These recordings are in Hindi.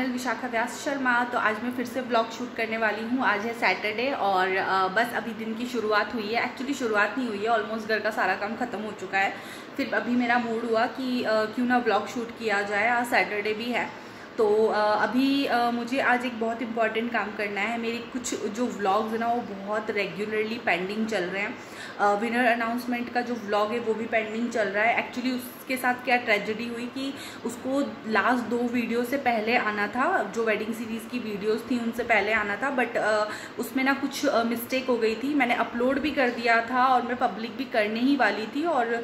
चैनल विशाखा व्यास शर्मा। तो आज मैं फिर से ब्लॉग शूट करने वाली हूँ। आज है सैटरडे और बस अभी दिन की शुरुआत हुई है। एक्चुअली शुरुआत नहीं हुई है, ऑलमोस्ट घर का सारा काम ख़त्म हो चुका है। फिर अभी मेरा मूड हुआ कि क्यों ना ब्लॉग शूट किया जाए, आज सैटरडे भी है। तो अभी मुझे आज एक बहुत इंपॉर्टेंट काम करना है। मेरे कुछ जो व्लॉग्स हैं ना वो बहुत रेगुलरली पेंडिंग चल रहे हैं। विनर अनाउंसमेंट का जो व्लॉग है वो भी पेंडिंग चल रहा है। एक्चुअली उसके साथ क्या ट्रेजेडी हुई कि उसको लास्ट दो वीडियो से पहले आना था, जो वेडिंग सीरीज़ की वीडियोस थी उनसे पहले आना था, बट उसमें ना कुछ मिस्टेक हो गई थी। मैंने अपलोड भी कर दिया था और मैं पब्लिक भी करने ही वाली थी और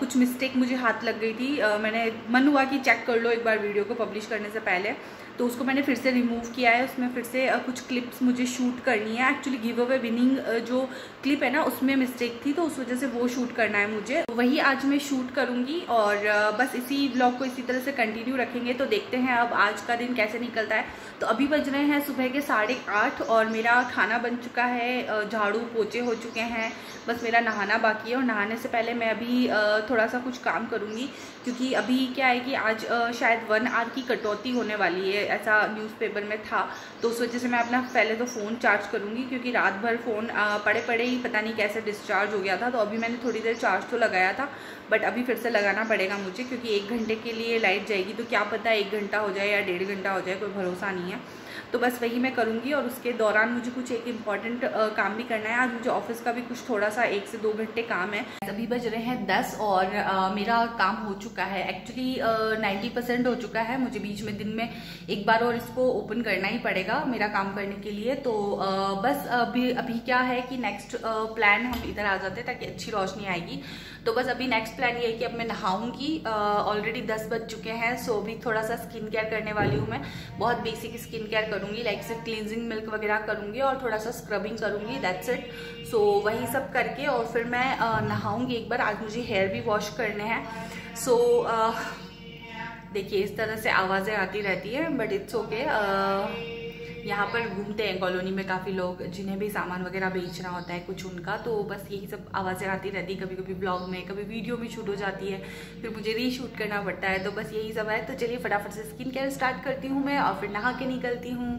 कुछ मिस्टेक मुझे हाथ लग गई थी। मैंने मन हुआ कि चेक कर लो एक बार वीडियो को पब्लिश करने से पहले, तो उसको मैंने फिर से रिमूव किया है। उसमें फिर से कुछ क्लिप्स मुझे शूट करनी है। एक्चुअली गिव अवे विनिंग जो क्लिप है ना उसमें मिस्टेक थी, तो उस वजह से वो शूट करना है मुझे, वही आज मैं शूट करूँगी। और बस इसी व्लॉग को इसी तरह से कंटिन्यू रखेंगे। तो देखते हैं अब आज का दिन कैसे निकलता है। तो अभी बज रहे हैं सुबह के 8:30 और मेरा खाना बन चुका है, झाड़ू पोछे हो चुके हैं, बस मेरा नहाना बाकी है। और नहाने से पहले मैं अभी थोड़ा सा कुछ काम करूँगी, क्योंकि अभी क्या है कि आज शायद 1 आवर की कटौती होने वाली है, ऐसा न्यूज़पेपर में था। तो उस वजह से मैं अपना पहले तो फ़ोन चार्ज करूँगी, क्योंकि रात भर फ़ोन पड़े पड़े ही पता नहीं कैसे डिस्चार्ज हो गया था। तो अभी मैंने थोड़ी देर चार्ज तो लगाया था, बट अभी फिर से लगाना पड़ेगा मुझे, क्योंकि 1 घंटे के लिए लाइट जाएगी। तो क्या पता 1 घंटा हो जाए या 1.5 घंटा हो जाए, कोई भरोसा नहीं है। तो बस वही मैं करूँगी। और उसके दौरान मुझे कुछ एक इम्पॉर्टेंट काम भी करना है। आज मुझे ऑफिस का भी कुछ थोड़ा सा 1 से 2 घंटे काम है। अभी बज रहे हैं 10 और मेरा काम हो चुका है। एक्चुअली 90% हो चुका है। मुझे बीच में दिन में एक बार और इसको ओपन करना ही पड़ेगा मेरा काम करने के लिए। तो बस अभी क्या है कि नेक्स्ट प्लान हम इधर आ जाते हैं ताकि अच्छी रोशनी आएगी। तो बस अभी नेक्स्ट प्लान ये है कि अब मैं नहाऊंगी। ऑलरेडी 10 बज चुके हैं। सो अभी थोड़ा सा स्किन केयर करने वाली हूँ मैं। बहुत बेसिक स्किन केयर करूँगी, लाइक सिर्फ क्लींजिंग मिल्क वगैरह करूँगी और थोड़ा सा स्क्रबिंग करूँगी, दैट्स इट। सो वही सब करके और फिर मैं नहाऊंगी एक बार। आज मुझे हेयर भी वॉश करने हैं। सो देखिए इस तरह से आवाज़ें आती रहती है, बट इट्स ओके। यहाँ पर घूमते हैं कॉलोनी में काफ़ी लोग जिन्हें भी सामान वगैरह बेचना होता है कुछ उनका, तो बस यही सब आवाज़ें आती रहती है। कभी कभी ब्लॉग में, कभी वीडियो में शूट हो जाती है, फिर मुझे रीशूट करना पड़ता है। तो बस यही सब है। तो चलिए फटाफट से स्किन केयर स्टार्ट करती हूँ मैं और फिर नहा के निकलती हूँ।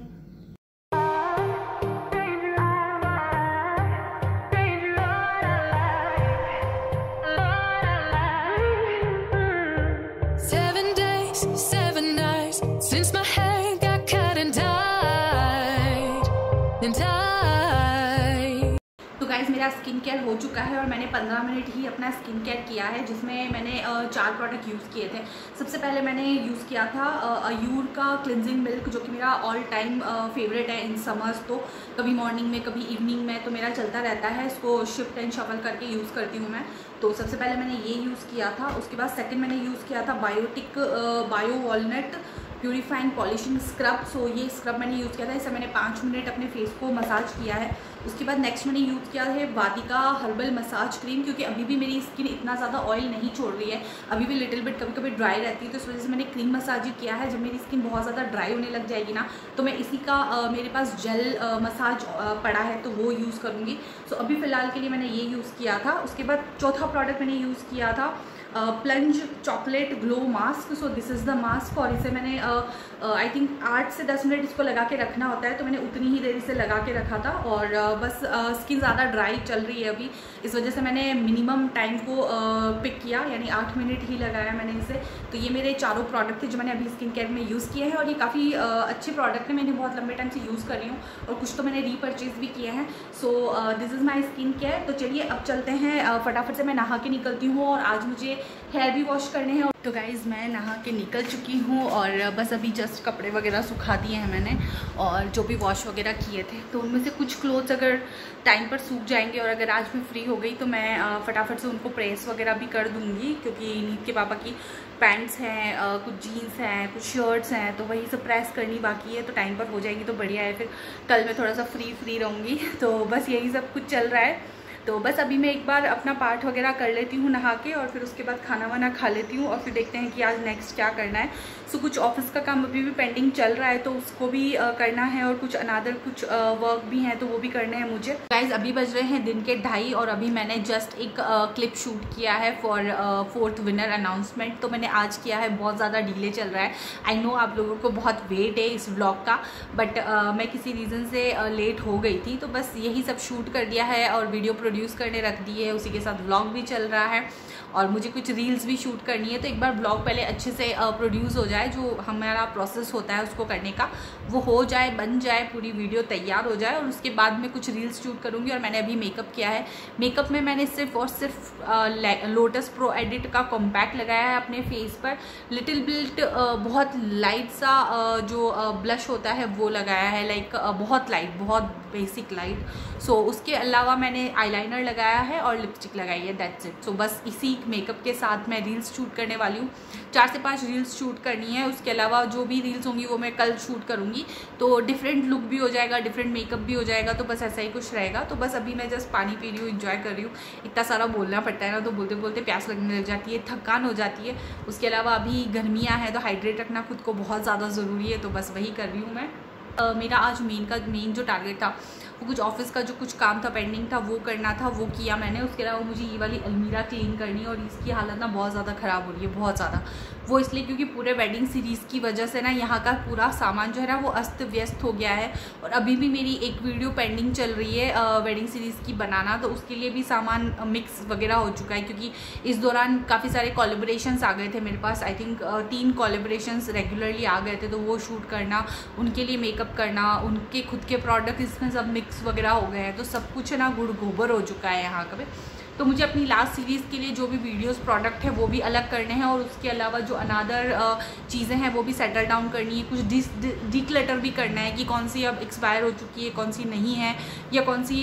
स्किन केयर हो चुका है और मैंने 15 मिनट ही अपना स्किन केयर किया है, जिसमें मैंने 4 प्रोडक्ट यूज़ किए थे। सबसे पहले मैंने यूज़ किया था अयूर का क्लिनजिंग मिल्क, जो कि मेरा ऑल टाइम फेवरेट है इन समर्स। तो कभी मॉर्निंग में कभी इवनिंग में तो मेरा चलता रहता है, इसको शिफ्ट एंड शफल करके यूज़ करती हूँ मैं। तो सबसे पहले मैंने ये यूज़ किया था। उसके बाद सेकेंड मैंने यूज़ किया था biotic bio walnut purifying polishing scrub. So ये स्क्रब मैंने यूज़ किया था, इससे मैंने 5 मिनट अपने फेस को मसाज किया है। उसके बाद नेक्स्ट मैंने यूज़ किया है वाटिका हर्बल मसाज क्रीम, क्योंकि अभी भी मेरी स्किन इतना ज़्यादा ऑयल नहीं छोड़ रही है, अभी भी लिटिल बिट कभी कभी ड्राई रहती है। तो इस वजह से मैंने क्रीम मसाज ही किया है। जब मेरी स्किन बहुत ज़्यादा ड्राई होने लग जाएगी ना, तो मैं इसी का मेरे पास जेल मसाज पड़ा है, तो वो यूज़ करूँगी। सो अभी फ़िलहाल के लिए मैंने ये यूज़ किया था। उसके बाद चौथा प्रोडक्ट मैंने यूज़ किया था plunge chocolate glow mask. So this is the mask और इसे मैंने आई थिंक 8 से 10 मिनट इसको लगा के रखना होता है, तो मैंने उतनी ही देर इसे लगा के रखा था। और बस स्किन ज़्यादा ड्राई चल रही है अभी, इस वजह से मैंने मिनिमम टाइम को पिक किया, यानी 8 मिनट ही लगाया मैंने इसे। तो ये मेरे चारों प्रोडक्ट थे जो मैंने अभी स्किन केयर में यूज़ किए हैं और ये काफ़ी अच्छे प्रोडक्ट हैं। मैंने बहुत लंबे टाइम से यूज़ कर रही हूँ और कुछ तो मैंने रीपर्चेज़ भी किए हैं। So this is my skin care. तो चलिए अब चलते हैं, फटाफट से मैं नहा के निकलती हूँ और आज मुझे हेयर भी वॉश करने हैं। तो गाइज़ मैं नहा के निकल चुकी हूँ और बस अभी जस्ट कपड़े वगैरह सुखा दिए हैं मैंने और जो भी वॉश वगैरह किए थे, तो उनमें से कुछ क्लोथ्स अगर टाइम पर सूख जाएंगे और अगर आज मैं फ्री हो गई तो मैं फटाफट से उनको प्रेस वगैरह भी कर दूँगी, क्योंकि नीत के पापा की पैंट्स हैं, कुछ जीन्स हैं, कुछ शर्ट्स हैं, तो वही सब प्रेस करनी बाकी है। तो टाइम पर हो जाएगी तो बढ़िया है, फिर कल मैं थोड़ा सा फ्री रहूँगी। तो बस यही सब कुछ चल रहा है। तो बस अभी मैं एक बार अपना पाठ वगैरह कर लेती हूँ नहा के और फिर उसके बाद खाना वाना खा लेती हूँ और फिर देखते हैं कि आज नेक्स्ट क्या करना है। सो कुछ ऑफिस का काम अभी भी पेंडिंग चल रहा है तो उसको भी करना है और कुछ अनादर कुछ वर्क भी हैं तो वो भी करने हैं मुझे। गाइज अभी बज रहे हैं दिन के 2:30 और अभी मैंने जस्ट एक क्लिप शूट किया है फॉर फोर्थ विनर अनाउंसमेंट, तो मैंने आज किया है। बहुत ज़्यादा डिले चल रहा है, आई नो आप लोगों को बहुत वेट है इस व्लॉग का, बट मैं किसी रीज़न से लेट हो गई थी तो बस यही सब शूट कर दिया है और वीडियो प्रोड्यूस करने रख दी है, उसी के साथ व्लॉग भी चल रहा है और मुझे कुछ रील्स भी शूट करनी है। तो एक बार ब्लॉग पहले अच्छे से प्रोड्यूस हो जाए, जो हमारा प्रोसेस होता है उसको करने का वो हो जाए, बन जाए, पूरी वीडियो तैयार हो जाए और उसके बाद मैं कुछ रील्स शूट करूँगी। और मैंने अभी मेकअप किया है, मेकअप में मैंने सिर्फ और सिर्फ लोटस प्रो एडिट का कॉम्पैक्ट लगाया है अपने फेस पर, लिटिल बिट बहुत लाइट सा जो ब्लश होता है वो लगाया है, लाइक बहुत लाइट, बहुत बेसिक लाइट। सो उसके अलावा मैंने आईलाइनर लगाया है और लिपस्टिक लगाई है, दैट्स इट। सो बस इसी मेकअप के साथ मैं रील्स शूट करने वाली हूँ, 4 से 5 रील्स शूट करनी है। उसके अलावा जो भी रील्स होंगी वो मैं कल शूट करूँगी, तो डिफरेंट लुक भी हो जाएगा, डिफरेंट मेकअप भी हो जाएगा, तो बस ऐसा ही कुछ रहेगा। तो बस अभी मैं जस्ट पानी पी रही हूँ, इंजॉय कर रही हूँ। इतना सारा बोलना पड़ता है ना, तो बोलते बोलते प्यास लगने लग जाती है, थकान हो जाती है। उसके अलावा अभी गर्मियाँ हैं तो हाइड्रेट रखना खुद को बहुत ज़्यादा ज़रूरी है, तो बस वही कर रही हूँ मैं। मेरा आज मेन जो टारगेट था वो कुछ ऑफिस का जो कुछ काम था पेंडिंग था वो करना था, वो किया मैंने। उसके अलावा मुझे ये वाली अलमीरा क्लीन करनी है और इसकी हालत ना बहुत ज़्यादा ख़राब हो रही है, बहुत ज़्यादा। वो इसलिए क्योंकि पूरे वेडिंग सीरीज़ की वजह से ना यहाँ का पूरा सामान जो है ना वो अस्त व्यस्त हो गया है और अभी भी मेरी एक वीडियो पेंडिंग चल रही है वेडिंग सीरीज़ की बनाना, तो उसके लिए भी सामान मिक्स वगैरह हो चुका है क्योंकि इस दौरान काफ़ी सारे कोलैबोरेशंस आ गए थे मेरे पास। आई थिंक 3 कोलैबोरेशंस रेगुलरली आ गए थे, तो वो शूट करना, उनके लिए मेकअप करना, उनके खुद के प्रोडक्ट, इसमें सब मिक्स वगैरह हो गए हैं, तो सब कुछ ना गुड़ गोबर हो चुका है यहाँ का भी। तो मुझे अपनी लास्ट सीरीज़ के लिए जो भी वीडियोस प्रोडक्ट है वो भी अलग करने हैं और उसके अलावा जो अनादर चीज़ें हैं वो भी सेटल डाउन करनी है। कुछ डिक्लटर भी करना है कि कौन सी अब एक्सपायर हो चुकी है, कौन सी नहीं है, या कौन सी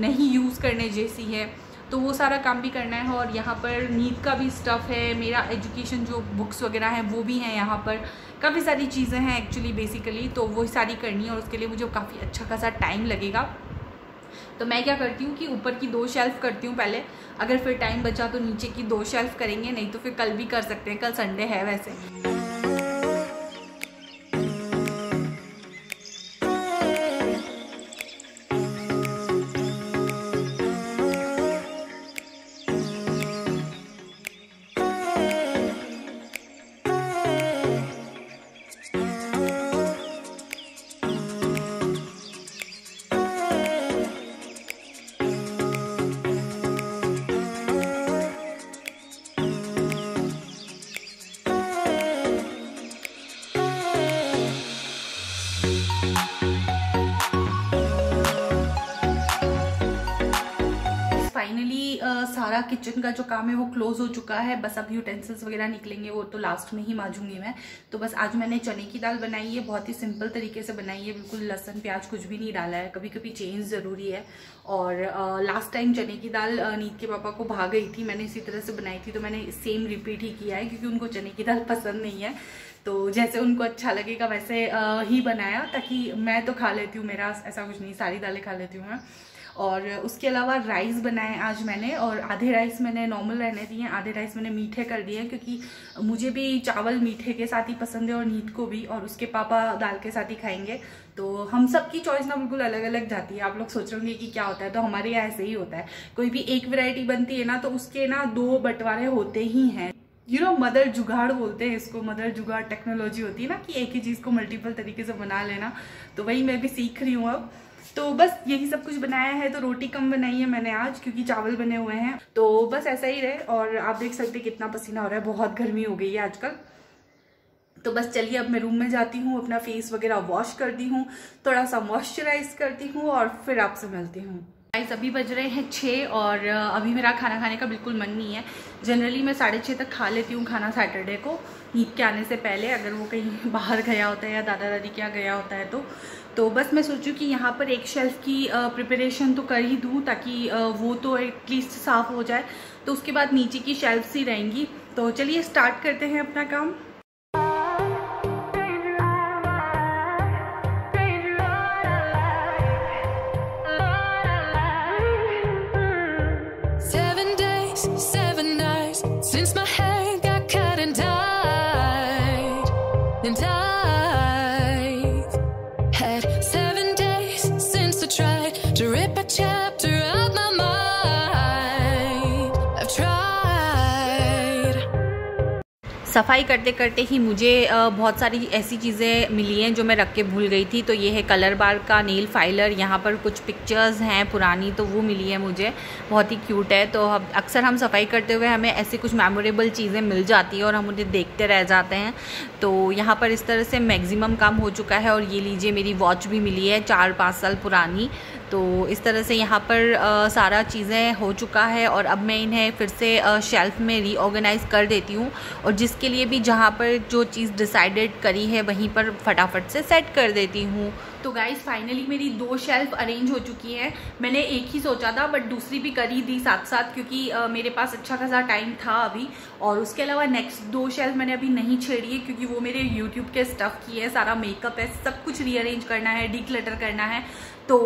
नहीं यूज़ करने जैसी है, तो वो सारा काम भी करना है। और यहाँ पर नीट का भी स्टफ़ है, मेरा एजुकेशन जो बुक्स वगैरह हैं वो भी हैं यहाँ पर, काफ़ी सारी चीज़ें हैं एक्चुअली बेसिकली, तो वो सारी करनी है और उसके लिए मुझे काफ़ी अच्छा खासा टाइम लगेगा। तो मैं क्या करती हूँ कि ऊपर की 2 शेल्फ़ करती हूँ पहले, अगर फिर टाइम बचा तो नीचे की 2 शेल्फ़ करेंगे, नहीं तो फिर कल भी कर सकते हैं, कल संडे है वैसे। सारा किचन का जो काम है वो क्लोज़ हो चुका है, बस अब यूटेंसिल्स वगैरह निकलेंगे, वो तो लास्ट में ही माजूंगी मैं। तो बस आज मैंने चने की दाल बनाई है, बहुत ही सिंपल तरीके से बनाई है, बिल्कुल लहसुन प्याज कुछ भी नहीं डाला है, कभी कभी चेंज ज़रूरी है। और लास्ट टाइम चने की दाल नीत के पापा को भा गई थी, मैंने इसी तरह से बनाई थी, तो मैंने सेम रिपीट ही किया है क्योंकि उनको चने की दाल पसंद नहीं है, तो जैसे उनको अच्छा लगेगा वैसे ही बनाया, ताकि मैं तो खा लेती हूँ, मेरा ऐसा कुछ नहीं, सारी दालें खा लेती हूँ मैं। और उसके अलावा राइस बनाए आज मैंने, और आधे राइस मैंने नॉर्मल रहने दिए हैं, आधे राइस मैंने मीठे कर दिए हैं क्योंकि मुझे भी चावल मीठे के साथ ही पसंद है और नीत को भी, और उसके पापा दाल के साथ ही खाएंगे। तो हम सब की चॉइस ना बिल्कुल अलग अलग जाती है, आप लोग सोच रहे होंगे कि क्या होता है, तो हमारे यहाँ ऐसे ही होता है, कोई भी एक वैरायटी बनती है ना तो उसके ना 2 बंटवारे होते ही हैं। यू नो मदर जुगाड़ बोलते हैं इसको, मदर जुगाड़ टेक्नोलॉजी होती है ना कि एक ही चीज़ को मल्टीपल तरीके से बना लेना, तो वही मैं भी सीख रही हूँ अब। तो बस यही सब कुछ बनाया है, तो रोटी कम बनाई है मैंने आज क्योंकि चावल बने हुए हैं, तो बस ऐसा ही रहे। और आप देख सकते हैं कितना पसीना हो रहा है, बहुत गर्मी हो गई है आजकल। तो बस चलिए अब मैं रूम में जाती हूँ, अपना फेस वगैरह वॉश करती हूँ, थोड़ा सा मॉइस्चराइज करती हूँ और फिर आपसे मिलती हूँ। गाइस अभी बज रहे हैं 6 और अभी मेरा खाना खाने का बिल्कुल मन नहीं है। जनरली मैं 6:30 तक खा लेती हूँ खाना सैटरडे को, ईद के आने से पहले, अगर वो कहीं बाहर गया होता है या दादा दादी के यहाँ गया होता है तो। तो बस मैं सोचूं कि यहाँ पर एक शेल्फ़ की प्रिपरेशन तो कर ही दूँ ताकि वो तो एटलीस्ट साफ़ हो जाए, तो उसके बाद नीचे की शेल्फ्स ही रहेंगी। तो चलिए स्टार्ट करते हैं अपना काम। Since my head got cut and died, सफ़ाई करते करते ही मुझे बहुत सारी ऐसी चीज़ें मिली हैं जो मैं रख के भूल गई थी। तो ये है कलर बार का नेल फाइलर, यहाँ पर कुछ पिक्चर्स हैं पुरानी तो वो मिली है मुझे, बहुत ही क्यूट है। तो अक्सर हम सफ़ाई करते हुए हमें ऐसी कुछ मेमोरेबल चीज़ें मिल जाती हैं और हम उन्हें देखते रह जाते हैं। तो यहाँ पर इस तरह से मैक्सिमम काम हो चुका है। और ये लीजिए मेरी वॉच भी मिली है 4-5 साल पुरानी। तो इस तरह से यहाँ पर सारा चीज़ें हो चुका है और अब मैं इन्हें फिर से शेल्फ़ में रीऑर्गेनाइज़ कर देती हूँ और जिसके लिए भी जहाँ पर जो चीज़ डिसाइडेड करी है वहीं पर फटाफट से सेट कर देती हूँ। तो गाइज़ फाइनली मेरी 2 शेल्फ़ अरेंज हो चुकी हैं। मैंने एक ही सोचा था बट दूसरी भी कर ही दी साथ साथ क्योंकि मेरे पास अच्छा खासा टाइम था अभी। और उसके अलावा नेक्स्ट 2 शेल्फ़ मैंने अभी नहीं छेड़ी है क्योंकि वो मेरे यूट्यूब के स्टफ़ की है, सारा मेकअप है, सब कुछ रीअरेंज करना है, डिक्लटर करना है। तो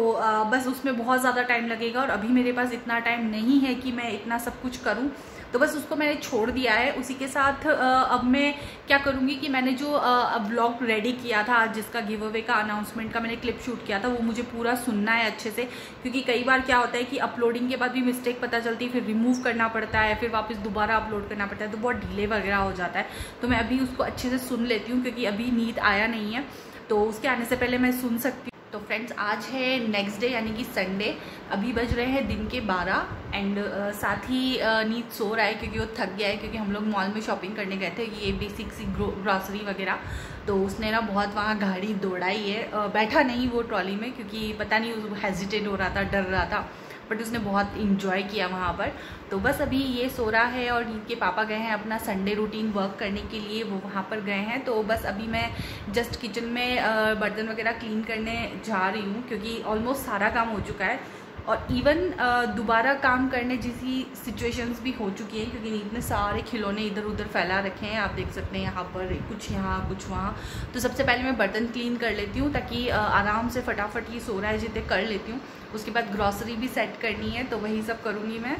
बस उसमें बहुत ज़्यादा टाइम लगेगा और अभी मेरे पास इतना टाइम नहीं है कि मैं इतना सब कुछ करूं। तो बस उसको मैंने छोड़ दिया है। उसी के साथ अब मैं क्या करूंगी कि मैंने जो व्लॉग रेडी किया था आज, जिसका गिव अवे का अनाउंसमेंट का मैंने क्लिप शूट किया था, वो मुझे पूरा सुनना है अच्छे से क्योंकि कई बार क्या होता है कि अपलोडिंग के बाद भी मिस्टेक पता चलती है, फिर रिमूव करना पड़ता है, फिर वापस दोबारा अपलोड करना पड़ता है, तो बहुत डिले वगैरह हो जाता है। तो मैं अभी उसको अच्छे से सुन लेती हूँ क्योंकि अभी नींद आया नहीं है, तो उसके आने से पहले मैं सुन सकती हूँ। तो फ्रेंड्स आज है नेक्स्ट डे यानी कि संडे। अभी बज रहे हैं दिन के 12 एंड साथ ही नीत सो रहा है क्योंकि वो थक गया है, क्योंकि हम लोग मॉल में शॉपिंग करने गए थे, ये बेसिक सी ग्रॉसरी वगैरह। तो उसने ना बहुत वहाँ गाड़ी दौड़ाई है, बैठा नहीं वो ट्रॉली में क्योंकि पता नहीं वो हेजिटेट हो रहा था, डर रहा था, बट उसने बहुत इंजॉय किया वहाँ पर। तो बस अभी ये सो रहा है और इनके पापा गए हैं अपना संडे रूटीन वर्क करने के लिए, वो वहाँ पर गए हैं। तो बस अभी मैं जस्ट किचन में बर्तन वगैरह क्लीन करने जा रही हूँ क्योंकि ऑलमोस्ट सारा काम हो चुका है और इवन दोबारा काम करने जैसी सिचुएशंस भी हो चुकी हैं क्योंकि इतने सारे खिलौने इधर उधर फैला रखे हैं, आप देख सकते हैं यहाँ पर कुछ यहाँ कुछ वहाँ। तो सबसे पहले मैं बर्तन क्लीन कर लेती हूँ ताकि आराम से फटाफट ये सो रहा है जितने कर लेती हूँ। उसके बाद ग्रॉसरी भी सेट करनी है तो वही सब करूँगी मैं।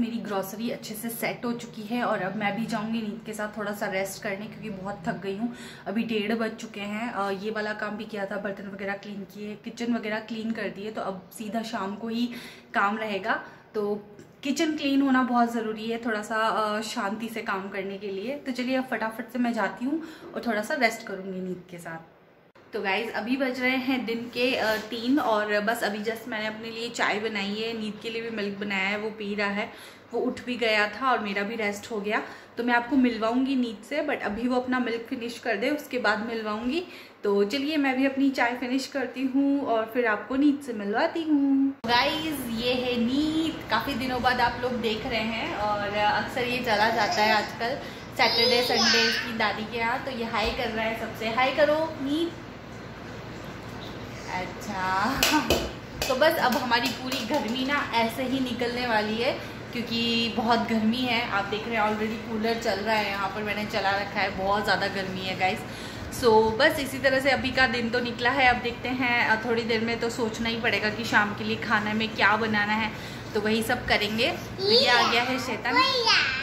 मेरी ग्रॉसरी अच्छे से सेट हो चुकी है और अब मैं भी जाऊंगी नींद के साथ थोड़ा सा रेस्ट करने क्योंकि बहुत थक गई हूँ। अभी 1:30 बज चुके हैं। ये वाला काम भी किया था, बर्तन वगैरह क्लीन किए, किचन वगैरह क्लीन कर दिए, तो अब सीधा शाम को ही काम रहेगा। तो किचन क्लीन होना बहुत ज़रूरी है थोड़ा सा शांति से काम करने के लिए। तो चलिए अब फटाफट से मैं जाती हूँ और थोड़ा सा रेस्ट करूँगी नींद के साथ। तो गाइज़ अभी बज रहे हैं दिन के 3 और बस अभी जस्ट मैंने अपने लिए चाय बनाई है, नींद के लिए भी मिल्क बनाया है, वो पी रहा है, वो उठ भी गया था और मेरा भी रेस्ट हो गया। तो मैं आपको मिलवाऊंगी नींद से, बट अभी वो अपना मिल्क फिनिश कर दे उसके बाद मिलवाऊंगी। तो चलिए मैं भी अपनी चाय फिनिश करती हूँ और फिर आपको नींद से मिलवाती हूँ। गाइज़ ये है नींद, काफ़ी दिनों बाद आप लोग देख रहे हैं और अक्सर ये चला जाता है आजकल सैटरडे संडे की दादी के यहाँ। तो ये हाई कर रहा है सबसे, हाई करो नींद। अच्छा तो बस अब हमारी पूरी गर्मी ना ऐसे ही निकलने वाली है क्योंकि बहुत गर्मी है, आप देख रहे हैं ऑलरेडी कूलर चल रहा है यहाँ पर, मैंने चला रखा है, बहुत ज़्यादा गर्मी है गाइस। सो बस इसी तरह से अभी का दिन तो निकला है। अब देखते हैं थोड़ी देर में तो सोचना ही पड़ेगा कि शाम के लिए खाना में क्या बनाना है, तो वही सब करेंगे। ये आ गया है शैतान।